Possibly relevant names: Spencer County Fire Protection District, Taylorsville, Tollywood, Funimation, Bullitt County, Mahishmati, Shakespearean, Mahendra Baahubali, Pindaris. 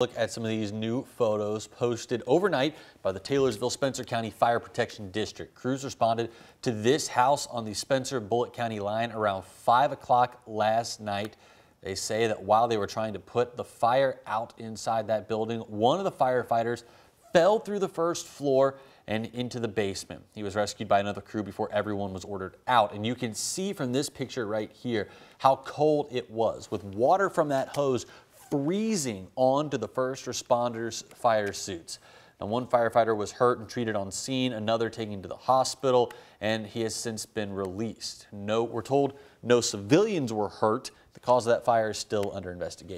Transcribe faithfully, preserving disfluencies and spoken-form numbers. Look at some of these new photos posted overnight by the Taylorsville Spencer County Fire Protection District. Crews responded to this house on the Spencer Bullitt County line around five o'clock last night. They say that while they were trying to put the fire out inside that building, one of the firefighters fell through the first floor and into the basement. He was rescued by another crew before everyone was ordered out. And you can see from this picture right here how cold it was, with water from that hose freezing onto the first responders' fire suits. Now, one firefighter was hurt and treated on scene, another taken to the hospital, and he has since been released. No, we're told no civilians were hurt. The cause of that fire is still under investigation.